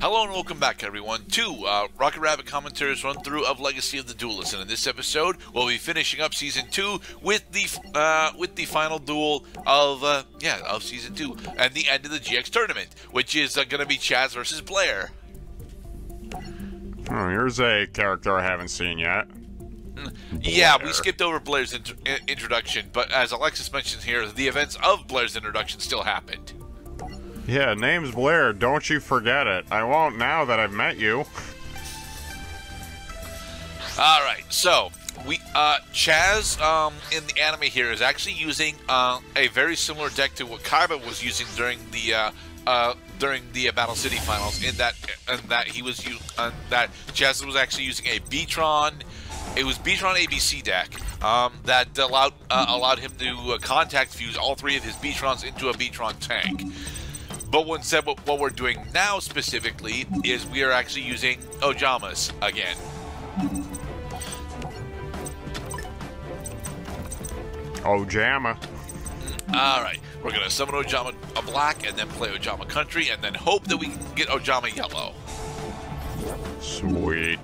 Hello and welcome back, everyone, to Rocket Rabbit Commentary's run-through of Legacy of the Duelist, and in this episode, we'll be finishing up Season 2 with the final duel of Season 2 and the end of the GX Tournament, which is going to be Chazz versus Blair. Oh, here's a character I haven't seen yet. Yeah, we skipped over Blair's introduction, but as Alexis mentioned here, the events of Blair's introduction still happened. Yeah, name's Blair, don't you forget it. I won't now that I've met you. Alright, so, Chazz, in the anime here, is actually using a very similar deck to what Kaiba was using during the Battle City Finals, in that Chazz was actually using a B-tron. It was B-tron ABC deck that allowed him to contact fuse all three of his B-trons into a B-tron tank. But what we're doing now specifically is we are actually using Ojamas again. Ojama. Alright, we're going to summon Ojama Black and then play Ojama Country and then hope that we can get Ojama Yellow. Sweet.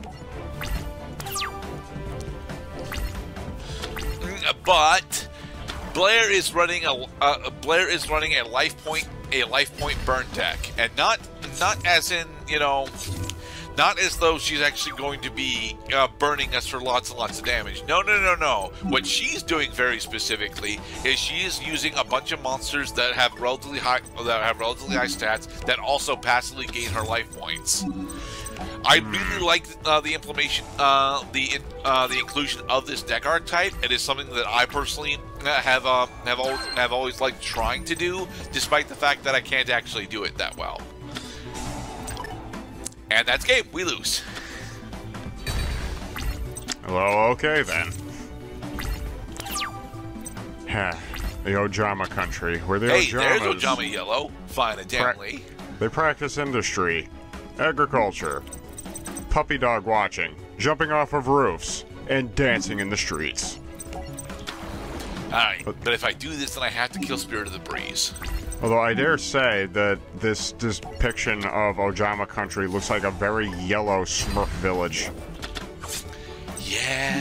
But Blair is running a life point burn deck, and not as in, you know, not as though she's actually going to be burning us for lots and lots of damage. No. What she's doing very specifically is she is using a bunch of monsters that have relatively high stats that also passively gain her life points. I really like the inclusion of this deck archetype. It is something that I personally have always liked trying to do, despite the fact that I can't actually do it that well. And that's game. We lose. Well, okay then. The Ojama Country, where the Ojamas. Hey, there's Ojama Yellow. Fine, evidently. They practice industry, agriculture, puppy dog watching, jumping off of roofs, and dancing in the streets. Alright, but if I do this, then I have to kill Spirit of the Breeze. Although I dare say that this depiction of Ojama Country looks like a very yellow Smurf village. Yeah.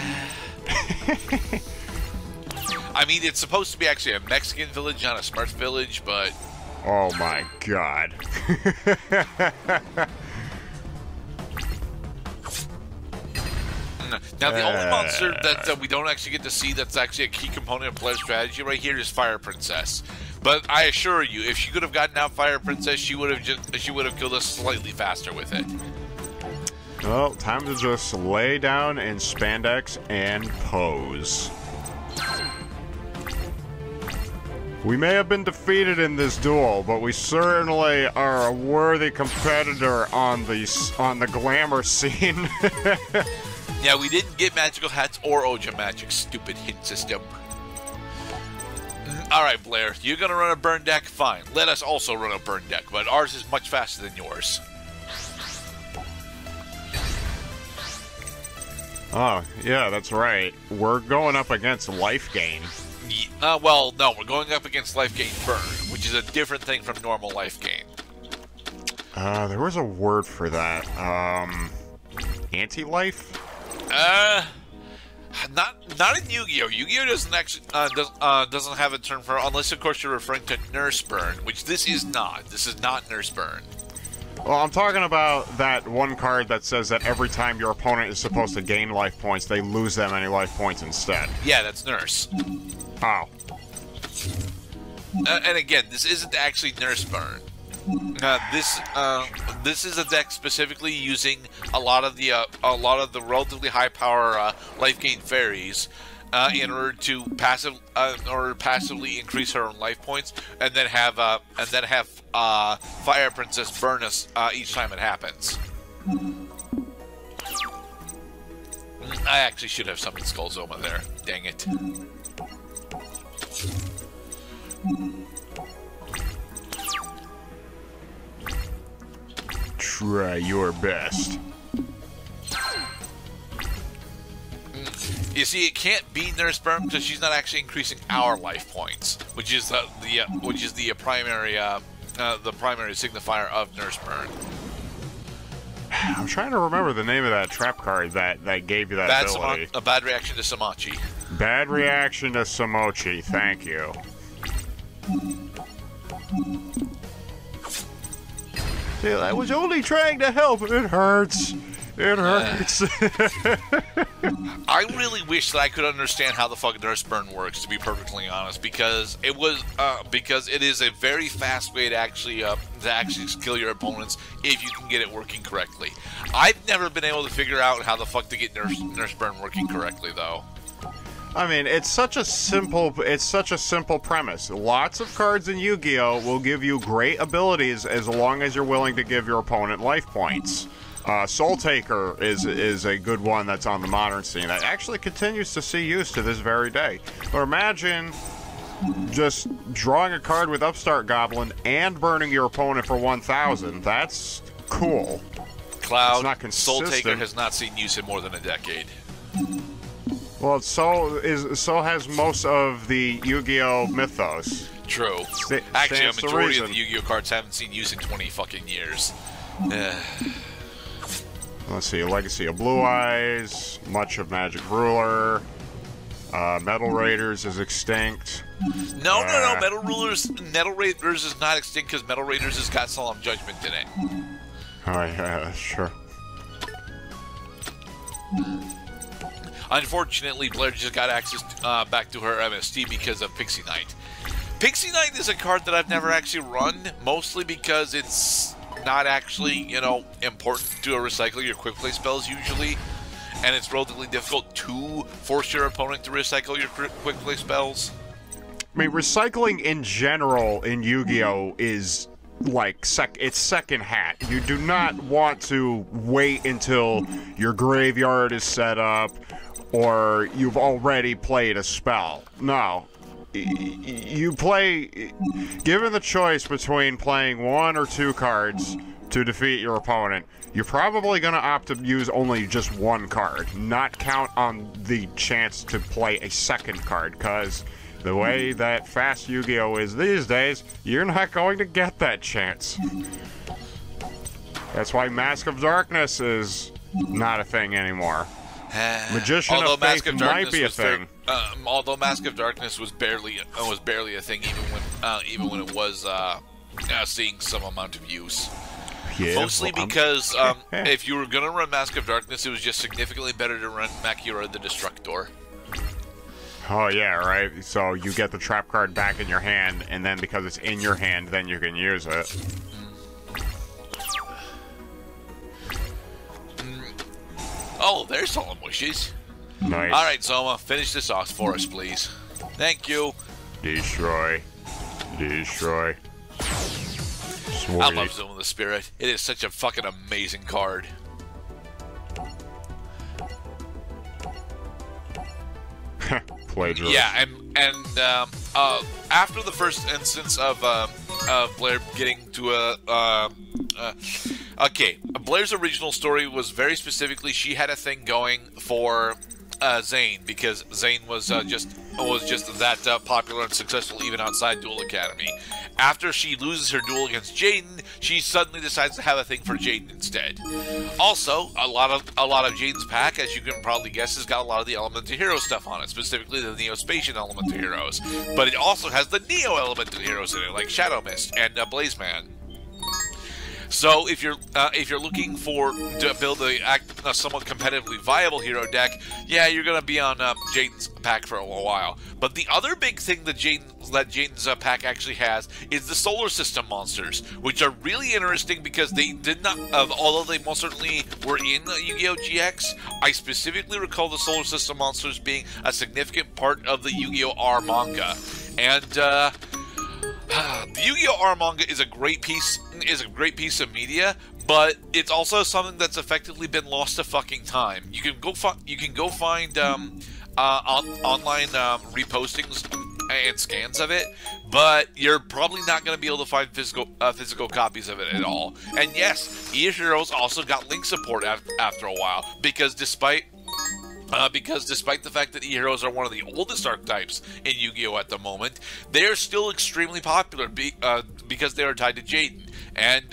I mean, it's supposed to be actually a Mexican village, not a Smurf village, but... Oh my god. Now, the only monster that we don't actually get to see that's actually a key component of Blair's strategy right here is Fire Princess. But I assure you, if she could have gotten out Fire Princess, she would have killed us slightly faster with it. Well, time to just lay down in spandex and pose. We may have been defeated in this duel, but we certainly are a worthy competitor on the glamour scene. Yeah, we didn't get Magical Hats or Oja Magic, stupid hint system. Alright, Blair, you're gonna run a burn deck? Fine. Let us also run a burn deck, but ours is much faster than yours. Oh, yeah, that's right. We're going up against Life Gain. Well, no, we're going up against Life Gain Burn, which is a different thing from normal Life Gain. There was a word for that. Anti-life? Not in Yu-Gi-Oh! Yu-Gi-Oh! Doesn't actually doesn't have a term for it, unless of course you're referring to Nurse Burn, which this is not. This is not Nurse Burn. Well, I'm talking about that one card that says that every time your opponent is supposed to gain life points, they lose that many life points instead. Yeah, that's Nurse. Oh. And again, this isn't actually Nurse Burn. This is a deck specifically using a lot of the relatively high power life gain fairies in order to passively increase her own life points, and then have Fire Princess burn us each time it happens. I actually should have summoned Skullzoma there. Dang it. Try your best. You see, it can't be Nurse Burn because she's not actually increasing our life points, which is the primary signifier of Nurse Burn. I'm trying to remember the name of that trap card that gave you that ability. A Bad Reaction to Samochi. Bad Reaction to Samochi, thank you. See, I was only trying to help. It hurts. It hurts. I really wish that I could understand how the fuck Nurse Burn works, to be perfectly honest, because it was because it is a very fast way to actually kill your opponents if you can get it working correctly. I've never been able to figure out how the fuck to get Nurse Burn working correctly, though. I mean, it's such a simple premise. Lots of cards in Yu-Gi-Oh! Will give you great abilities as long as you're willing to give your opponent life points. Soul Taker is a good one that's on the modern scene that actually continues to see use to this very day. But imagine just drawing a card with Upstart Goblin and burning your opponent for 1,000. That's cool. Cloud, it's not consistent. Soul Taker has not seen use in more than a decade. Well, so has most of the Yu-Gi-Oh! Mythos. True. Actually, a majority of the Yu-Gi-Oh! Cards haven't seen use in 20 fucking years. Let's see, Legacy of Blue Eyes, much of Magic Ruler, Metal Raiders is extinct. No, no, no, Metal Raiders is not extinct because Metal Raiders has got Solemn Judgment in it. Oh, yeah, sure. Unfortunately, Blair just got access back to her MST because of Pixie Knight. Pixie Knight is a card that I've never actually run, mostly because it's not actually, you know, important to recycle your quick play spells usually, and it's relatively difficult to force your opponent to recycle your quick play spells. I mean, recycling in general in Yu-Gi-Oh! Is like it's second hat. You do not want to wait until your graveyard is set up or you've already played a spell. No. You play, given the choice between playing one or two cards to defeat your opponent, you're probably going to opt to use only just one card, not count on the chance to play a second card, because the way that fast Yu-Gi-Oh! Is these days, you're not going to get that chance. That's why Mask of Darkness is not a thing anymore. Magician of Faith might be a thing. Although Mask of Darkness was barely a thing, even when it was seeing some amount of use. Yeah, mostly because if you were gonna run Mask of Darkness, it was just significantly better to run Makiura the Destructor. Oh yeah, right. So you get the trap card back in your hand, and then because it's in your hand, then you can use it. Oh, there's Solemn Wishes. Nice. All right, Zoma, finish this off for us, please. Thank you. Destroy. Destroy. Sweet. I love Zoma the Spirit. It is such a fucking amazing card. Plagiarism. Yeah, and after the first instance of Blair getting to a... okay, Blair's original story was very specifically she had a thing going for Zane, because Zane was just that popular and successful even outside Duel Academy. After she loses her duel against Jaden, she suddenly decides to have a thing for Jaden instead. Also, a lot of Jaden's pack, as you can probably guess, has got a lot of the Elemental Hero stuff on it, specifically the Neo-Spatian Elemental Heroes. But it also has the Neo Elemental Heroes in it, like Shadow Mist and Blaze Man. So if you're looking to build a somewhat competitively viable hero deck, yeah, you're gonna be on Jaden's pack for a while. But the other big thing that Jaden's pack actually has is the Solar System Monsters, which are really interesting because they did not, although they most certainly were in Yu-Gi-Oh! GX, I specifically recall the Solar System Monsters being a significant part of the Yu-Gi-Oh! R manga, and the Yu-Gi-Oh! R manga is a great piece of media, but it's also something that's effectively been lost to fucking time. You can go find online repostings and scans of it, but you're probably not going to be able to find physical copies of it at all. And yes, E-Heroes also got link support after a while, because despite the fact that E-Heroes are one of the oldest archetypes in Yu-Gi-Oh! At the moment, they are still extremely popular because they are tied to Jaden. And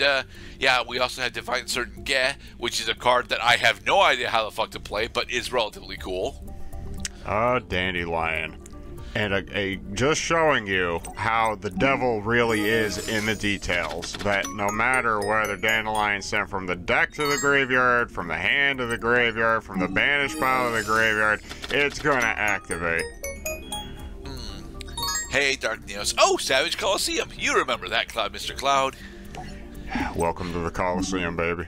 yeah, we also have Divine Certain Ge, which is a card that I have no idea how the fuck to play, but is relatively cool. Dandelion. And just showing you how the devil really is in the details. That no matter whether Dandelion's sent from the deck to the graveyard, from the hand to the graveyard, from the banished pile to the graveyard, it's gonna activate. Hey, Dark Neos. Oh, Savage Coliseum. You remember that, Cloud, Mr. Cloud. Welcome to the Coliseum, baby.